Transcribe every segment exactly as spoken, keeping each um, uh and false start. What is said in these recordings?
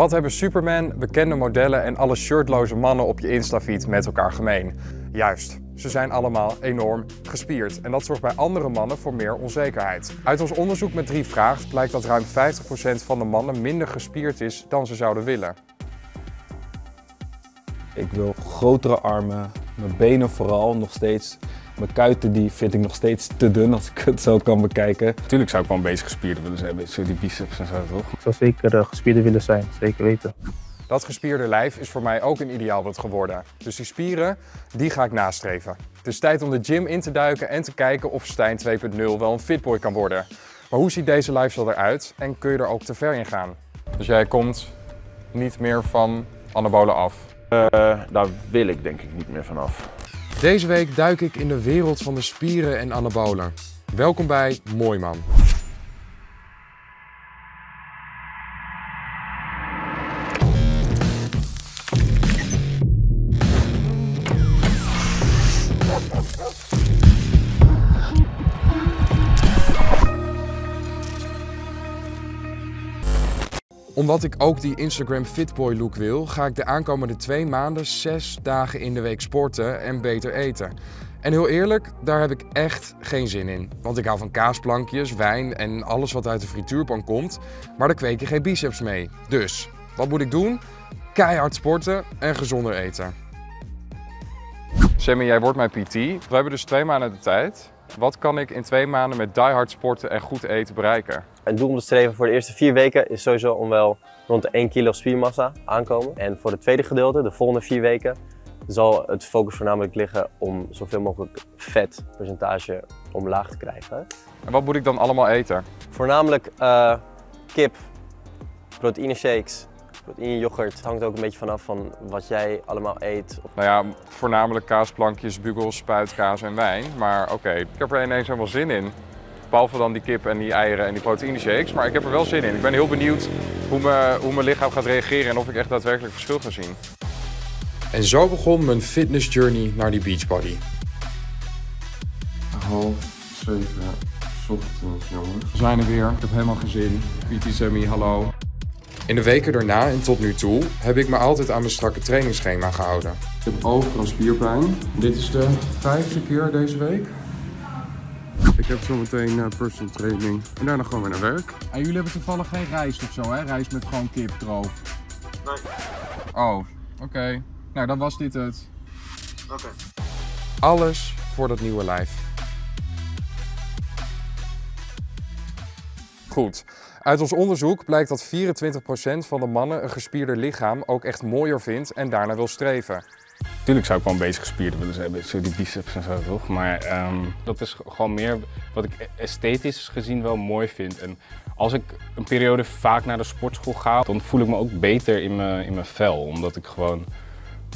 Wat hebben Superman, bekende modellen en alle shirtloze mannen op je Instafeed met elkaar gemeen? Juist, ze zijn allemaal enorm gespierd en dat zorgt bij andere mannen voor meer onzekerheid. Uit ons onderzoek met drie vragen blijkt dat ruim vijftig procent van de mannen minder gespierd is dan ze zouden willen. Ik wil grotere armen, mijn benen vooral nog steeds. Mijn kuiten die vind ik nog steeds te dun als ik het zo kan bekijken. Natuurlijk zou ik wel een beetje gespierd willen zijn, zo die biceps en zo toch? Ik zou zeker gespierd willen zijn, zeker weten. Dat gespierde lijf is voor mij ook een ideaalbeeld geworden. Dus die spieren, die ga ik nastreven. Het is tijd om de gym in te duiken en te kijken of Stijn twee punt nul wel een fitboy kan worden. Maar hoe ziet deze lifestyle eruit en kun je er ook te ver in gaan? Dus jij komt niet meer van anabolen af? Uh, daar wil ik denk ik niet meer van af. Deze week duik ik in de wereld van de spieren en anabolen. Welkom bij Mooi Man. Omdat ik ook die Instagram Fitboy look wil, ga ik de aankomende twee maanden zes dagen in de week sporten en beter eten. En heel eerlijk, daar heb ik echt geen zin in. Want ik hou van kaasplankjes, wijn en alles wat uit de frituurpan komt, maar daar kweek je geen biceps mee. Dus, wat moet ik doen? Keihard sporten en gezonder eten. Sammy, jij wordt mijn P T. We hebben dus twee maanden de tijd. Wat kan ik in twee maanden met diehard sporten en goed eten bereiken? Een doel om te streven voor de eerste vier weken is sowieso om wel rond de één kilo spiermassa aankomen. En voor het tweede gedeelte, de volgende vier weken, zal het focus voornamelijk liggen om zoveel mogelijk vetpercentage omlaag te krijgen. En wat moet ik dan allemaal eten? Voornamelijk uh, kip, proteïne shakes, proteïne yoghurt. Het hangt ook een beetje vanaf van wat jij allemaal eet. Nou ja, voornamelijk kaasplankjes, bugels, spuitkaas en wijn. Maar oké, okay, ik heb er ineens helemaal zin in. Behalve dan die kip en die eieren en die proteïne shakes, maar ik heb er wel zin in. Ik ben heel benieuwd hoe, me, hoe mijn lichaam gaat reageren en of ik echt daadwerkelijk verschil ga zien. En zo begon mijn fitness journey naar die Beachbody. Half zeven ochtends, jongens. We zijn er weer. Ik heb helemaal geen zin. P T Sammy, hallo. In de weken daarna en tot nu toe heb ik me altijd aan mijn strakke trainingsschema gehouden. Ik heb overal spierpijn. Dit is de vijfde keer deze week. Ik heb zometeen uh, personal training en daarna gewoon weer naar werk. En jullie hebben toevallig geen rijst of zo, hè? Rijst met gewoon kip droog. Nee. Oh, oké. Okay. Nou, dan was dit het. Oké. Okay. Alles voor dat nieuwe lijf. Goed. Uit ons onderzoek blijkt dat vierentwintig procent van de mannen een gespierder lichaam ook echt mooier vindt en daarna wil streven. Natuurlijk zou ik wel een beetje gespierd willen zijn, zo die biceps en zo toch, maar um, dat is gewoon meer wat ik esthetisch gezien wel mooi vind. En als ik een periode vaak naar de sportschool ga, dan voel ik me ook beter in mijn, in mijn vel, omdat ik gewoon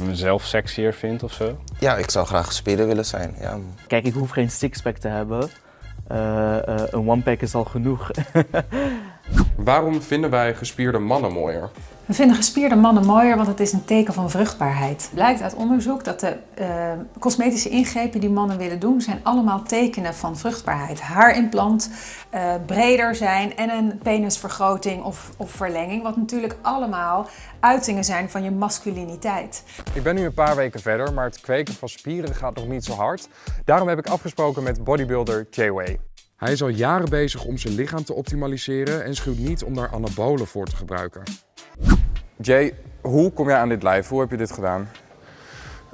mezelf sexier vind of zo. Ja, ik zou graag gespierder willen zijn, ja. Kijk, ik hoef geen sixpack te hebben, uh, uh, een one-pack is al genoeg. Waarom vinden wij gespierde mannen mooier? We vinden gespierde mannen mooier, want het is een teken van vruchtbaarheid. Blijkt uit onderzoek dat de uh, cosmetische ingrepen die mannen willen doen, zijn allemaal tekenen van vruchtbaarheid. Haarimplant, uh, breder zijn en een penisvergroting of, of verlenging. Wat natuurlijk allemaal uitingen zijn van je masculiniteit. Ik ben nu een paar weken verder, maar het kweken van spieren gaat nog niet zo hard. Daarom heb ik afgesproken met bodybuilder Jay. Hij is al jaren bezig om zijn lichaam te optimaliseren en schuwt niet om daar anabolen voor te gebruiken. Jay, hoe kom jij aan dit lijf? Hoe heb je dit gedaan?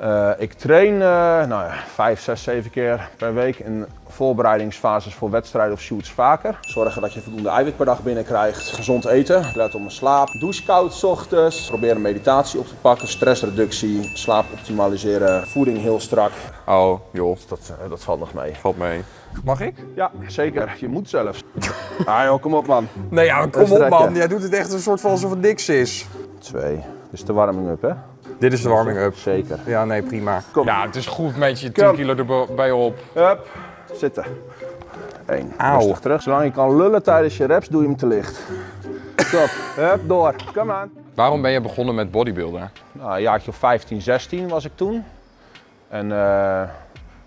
Uh, ik train uh, nou ja, vijf, zes, zeven keer per week in voorbereidingsfases voor wedstrijden of shoots vaker. Zorgen dat je voldoende eiwit per dag binnenkrijgt. Gezond eten, let op mijn slaap. Douche koud 's ochtends. Proberen meditatie op te pakken, stressreductie, slaap optimaliseren, voeding heel strak. Oh joh, dat, uh, dat valt nog mee. Valt mee. Mag ik? Ja, zeker. Je moet zelfs. Ah joh, kom op man. Nee ja, kom Restrekken. op man. Jij doet het echt een soort van alsof het niks is. Twee. Dus de warming-up hè? Dit is de warming-up. Zeker. Ja, nee, prima. Kom. Ja, het is goed met je tien kilo erbij op. Hup, zitten. Eén. Rustig terug. Zolang je kan lullen tijdens je reps, doe je hem te licht. Top. Hup, door. Kom aan. Waarom ben je begonnen met bodybuilder? Nou, een jaartje of vijftien, zestien was ik toen. En uh,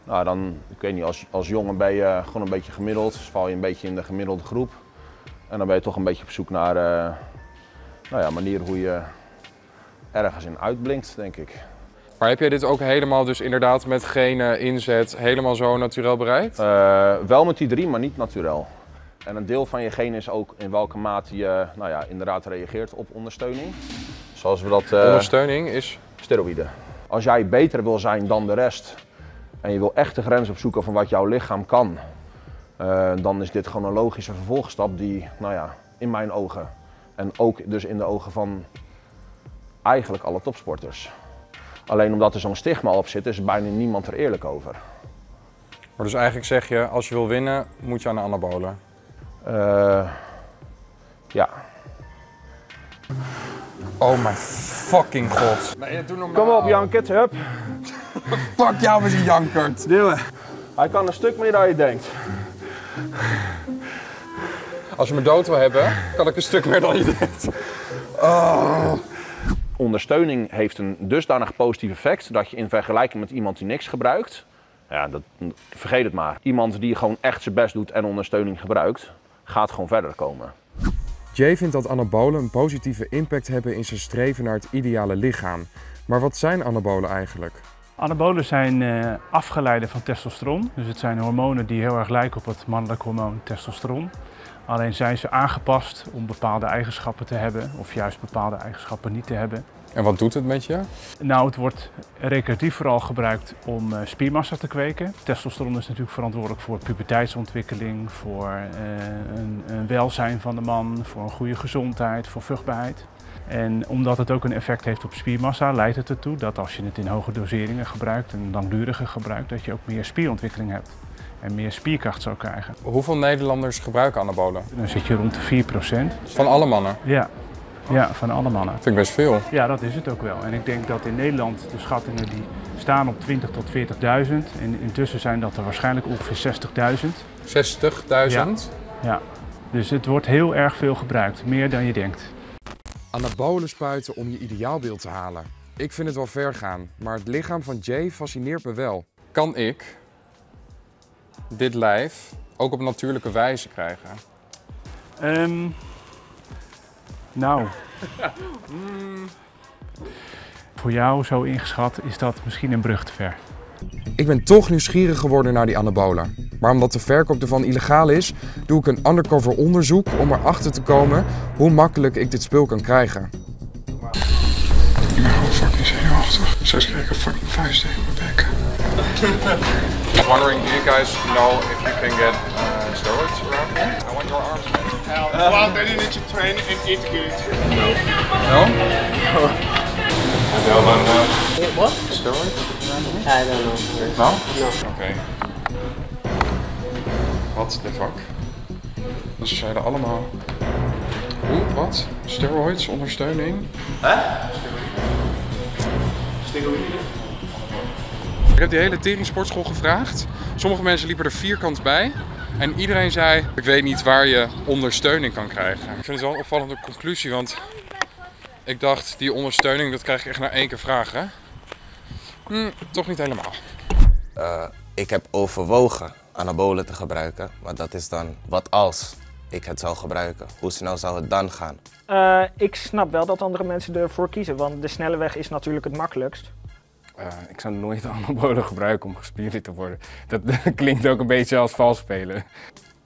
nou, dan, ik weet niet, als, als jongen ben je gewoon een beetje gemiddeld. Dus val je een beetje in de gemiddelde groep. En dan ben je toch een beetje op zoek naar... Uh, nou ja, manier hoe je ergens in uitblinkt, denk ik. Maar heb jij dit ook helemaal dus inderdaad met geen uh, inzet helemaal zo naturel bereikt? Uh, wel met die drie, maar niet naturel. En een deel van je genen is ook in welke mate je nou ja, inderdaad reageert op ondersteuning. Zoals we dat... Uh, ondersteuning is? Steroïden. Als jij beter wil zijn dan de rest en je wil echt de grens opzoeken van wat jouw lichaam kan, uh, dan is dit gewoon een logische vervolgstap die, nou ja, in mijn ogen en ook dus in de ogen van eigenlijk alle topsporters. Alleen omdat er zo'n stigma op zit, is bijna niemand er eerlijk over. Maar dus eigenlijk zeg je, als je wil winnen, moet je aan de anabolen? Uh, ja. Oh my fucking god. Nee, doe normaal. Kom op, Jankert, hup. Fuck jou met die Jankert. Duwen. Hij kan een stuk meer dan je denkt. Als je me dood wil hebben, kan ik een stuk meer dan je denkt. Oh. Ondersteuning heeft een dusdanig positief effect dat je in vergelijking met iemand die niks gebruikt, ja, dat, vergeet het maar. Iemand die gewoon echt zijn best doet en ondersteuning gebruikt, gaat gewoon verder komen. Jay vindt dat anabolen een positieve impact hebben in zijn streven naar het ideale lichaam. Maar wat zijn anabolen eigenlijk? Anabolen zijn uh, afgeleiden van testosteron. Dus het zijn hormonen die heel erg lijken op het mannelijk hormoon testosteron. Alleen zijn ze aangepast om bepaalde eigenschappen te hebben of juist bepaalde eigenschappen niet te hebben. En wat doet het met je? Nou, het wordt recreatief vooral gebruikt om uh, spiermassa te kweken. Testosteron is natuurlijk verantwoordelijk voor puberteitsontwikkeling, voor uh, een, een welzijn van de man, voor een goede gezondheid, voor vruchtbaarheid. En omdat het ook een effect heeft op spiermassa, leidt het ertoe dat als je het in hoge doseringen gebruikt en langduriger gebruikt, dat je ook meer spierontwikkeling hebt. En meer spierkracht zou krijgen. Hoeveel Nederlanders gebruiken anabolen? Dan zit je rond de vier procent. Van alle mannen? Ja. Ja, van alle mannen. Dat vind ik best veel. Ja, dat is het ook wel. En ik denk dat in Nederland de schattingen die staan op twintigduizend tot veertigduizend. En intussen zijn dat er waarschijnlijk ongeveer zestigduizend. zestigduizend? Ja. Ja. Dus het wordt heel erg veel gebruikt. Meer dan je denkt. Anabolen spuiten om je ideaalbeeld te halen. Ik vind het wel ver gaan, maar het lichaam van Jay fascineert me wel. Kan ik dit lijf ook op natuurlijke wijze krijgen? Um, nou, mm. Voor jou zo ingeschat is dat misschien een brug te ver. Ik ben toch nieuwsgierig geworden naar die anabolen. Maar omdat de verkoop ervan illegaal is, doe ik een undercover onderzoek om erachter te komen hoe makkelijk ik dit spul kan krijgen. Ik ben gewoon fucking zenuwachtig. Zes lekker fucking vuist tegen mijn bek. I'm wondering, do you guys know if you can get uh, steroids around here? I want your arms to help. Well, then you need to train and eat good. No. No? No. No, no, no. Wait, what? Steroids? I don't know. No? No. Okay. What the fuck? Dus ze zeiden allemaal... Hoe? Wat? Steroids? Ondersteuning? Huh? Steroïden? Ik heb die hele teringsportschool gevraagd. Sommige mensen liepen er vierkant bij. En iedereen zei, ik weet niet waar je ondersteuning kan krijgen. Ik vind het wel een opvallende conclusie, want ik dacht, die ondersteuning, dat krijg ik echt na één keer vragen. Hm, toch niet helemaal. Uh, ik heb overwogen anabolen te gebruiken, maar dat is dan wat als ik het zou gebruiken. Hoe snel zou het dan gaan? Uh, ik snap wel dat andere mensen ervoor kiezen, want de snelle weg is natuurlijk het makkelijkst. Uh, ik zou nooit anabolen gebruiken om gespierd te worden. Dat klinkt ook een beetje als vals spelen.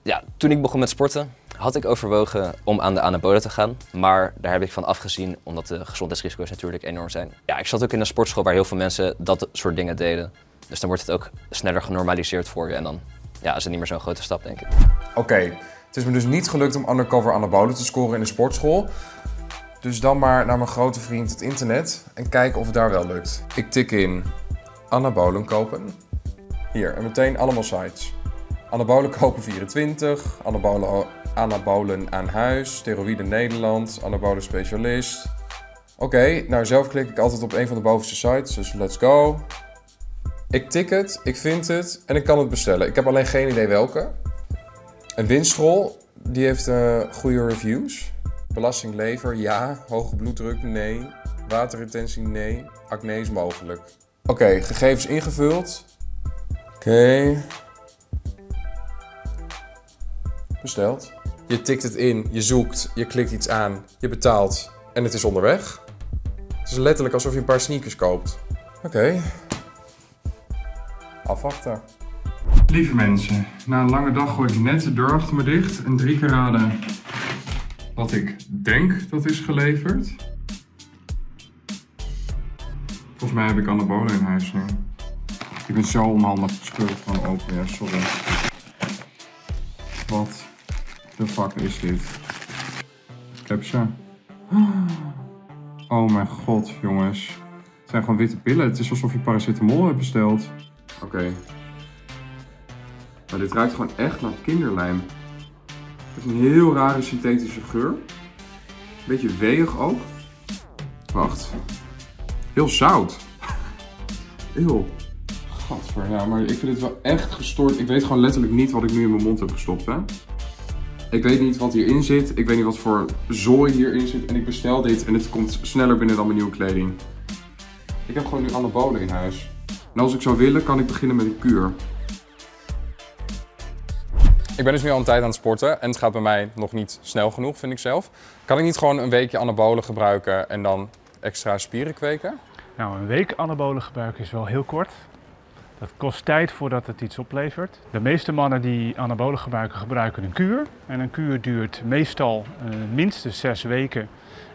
Ja, toen ik begon met sporten had ik overwogen om aan de anabolen te gaan. Maar daar heb ik van afgezien omdat de gezondheidsrisico's natuurlijk enorm zijn. Ja, ik zat ook in een sportschool waar heel veel mensen dat soort dingen deden. Dus dan wordt het ook sneller genormaliseerd voor je. En dan ja, is het niet meer zo'n grote stap, denk ik. Oké, okay. Het is me dus niet gelukt om undercover anabolen te scoren in de sportschool. Dus dan maar naar mijn grote vriend het internet en kijken of het daar wel lukt. Ik tik in anabolen kopen. Hier, en meteen allemaal sites. Anabolen kopen vierentwintig, anabolen, anabolen aan huis, steroïden Nederland, anabolen specialist. Oké, okay, nou zelf klik ik altijd op een van de bovenste sites, dus let's go. Ik tik het, ik vind het en ik kan het bestellen. Ik heb alleen geen idee welke. En Winstrol, die heeft uh, goede reviews. Belastinglever, ja. Hoge bloeddruk, nee. Waterretentie, nee. Acne is mogelijk. Oké, okay, gegevens ingevuld. Oké. Okay. Besteld. Je tikt het in, je zoekt, je klikt iets aan, je betaalt. En het is onderweg. Het is letterlijk alsof je een paar sneakers koopt. Oké. Okay. Afwachten. Lieve mensen, na een lange dag gooi ik net de deur achter me dicht en drie keer raden wat ik denk dat is geleverd. Volgens mij heb ik anabolen in huis nu. Ik ben zo onhandig, de spullen gewoon open, ja, sorry. Wat de fuck is dit? Ik heb ze. Oh mijn god, jongens. Het zijn gewoon witte pillen. Het is alsof je paracetamol hebt besteld. Oké. Okay. Maar dit ruikt gewoon echt naar kinderlijm. Het heeft een heel rare synthetische geur. Beetje weeg ook. Wacht. Heel zout. Eeuw. Gadver, ja, maar ik vind dit wel echt gestoord. Ik weet gewoon letterlijk niet wat ik nu in mijn mond heb gestopt, hè. Ik weet niet wat hierin zit. Ik weet niet wat voor zooi hierin zit. En ik bestel dit en het komt sneller binnen dan mijn nieuwe kleding. Ik heb gewoon nu anabolen in huis. En als ik zou willen, kan ik beginnen met een kuur. Ik ben dus nu al een tijd aan het sporten en het gaat bij mij nog niet snel genoeg, vind ik zelf. Kan ik niet gewoon een weekje anabolen gebruiken en dan extra spieren kweken? Nou, een week anabolen gebruiken is wel heel kort. Dat kost tijd voordat het iets oplevert. De meeste mannen die anabolen gebruiken, gebruiken een kuur. En een kuur duurt meestal uh, minstens zes weken.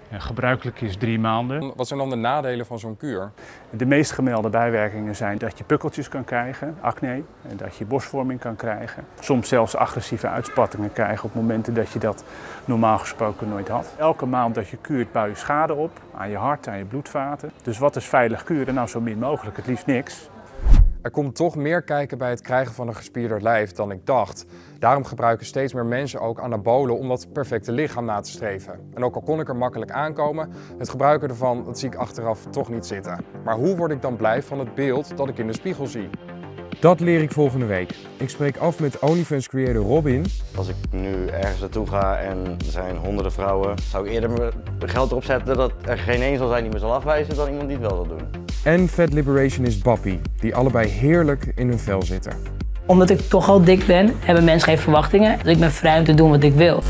En gebruikelijk is drie maanden. Wat zijn dan de nadelen van zo'n kuur? De meest gemelde bijwerkingen zijn dat je pukkeltjes kan krijgen, acne, en dat je borstvorming kan krijgen. Soms zelfs agressieve uitspattingen krijgen op momenten dat je dat normaal gesproken nooit had. Elke maand dat je kuurt bouw je schade op, aan je hart, aan je bloedvaten. Dus wat is veilig kuren? Nou, zo min mogelijk, het liefst niks. Er komt toch meer kijken bij het krijgen van een gespierder lijf dan ik dacht. Daarom gebruiken steeds meer mensen ook anabolen om dat perfecte lichaam na te streven. En ook al kon ik er makkelijk aankomen, het gebruiken ervan, dat zie ik achteraf toch niet zitten. Maar hoe word ik dan blij van het beeld dat ik in de spiegel zie? Dat leer ik volgende week. Ik spreek af met OnlyFans creator Robin. Als ik nu ergens naartoe ga en er zijn honderden vrouwen, zou ik eerder mijn geld erop zetten dat er geen een zal zijn die me zal afwijzen dan iemand die het wel zal doen. En fat liberationist Bappie, die allebei heerlijk in hun vel zitten. Omdat ik toch al dik ben, hebben mensen geen verwachtingen. Dus ik ben vrij om te doen wat ik wil.